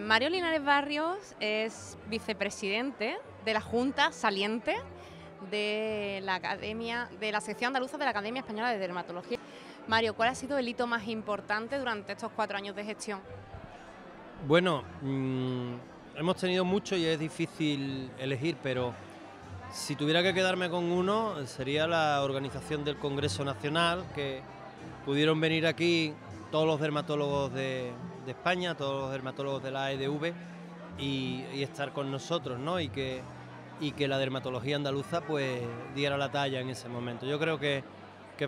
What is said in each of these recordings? Mario Linares Barrios es vicepresidente de la Junta Saliente de la Academia, de la sección andaluza de la Academia Española de Dermatología. Mario, ¿cuál ha sido el hito más importante durante estos 4 años de gestión? Bueno, hemos tenido mucho y es difícil elegir, pero si tuviera que quedarme con uno, sería la organización del Congreso Nacional, que pudieron venir aquí todos los dermatólogos de España, todos los dermatólogos de la AEDV y estar con nosotros, ¿no? Y que la dermatología andaluza pues diera la talla en ese momento. Yo creo que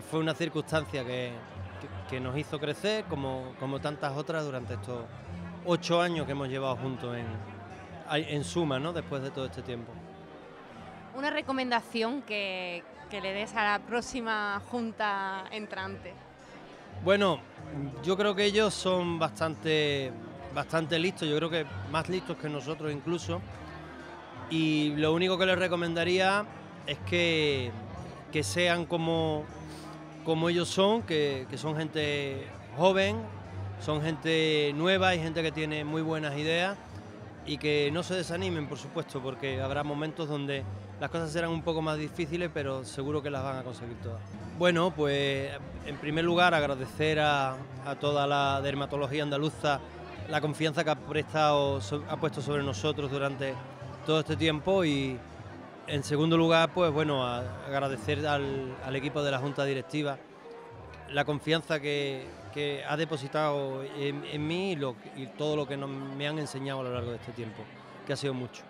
fue una circunstancia que nos hizo crecer como tantas otras durante estos 8 años que hemos llevado juntos en suma, ¿no? Después de todo este tiempo. Una recomendación que le des a la próxima junta entrante. Bueno, yo creo que ellos son bastante listos, yo creo que más listos que nosotros incluso. Y lo único que les recomendaría es que sean como ellos son, que son gente joven, son gente nueva y gente que tiene muy buenas ideas y que no se desanimen, por supuesto, porque habrá momentos donde las cosas serán un poco más difíciles, pero seguro que las van a conseguir todas. Bueno, pues en primer lugar agradecer a toda la dermatología andaluza la confianza que ha puesto sobre nosotros durante todo este tiempo, y en segundo lugar pues bueno, agradecer al equipo de la Junta Directiva la confianza que ha depositado en mí y todo lo que me han enseñado a lo largo de este tiempo, que ha sido mucho.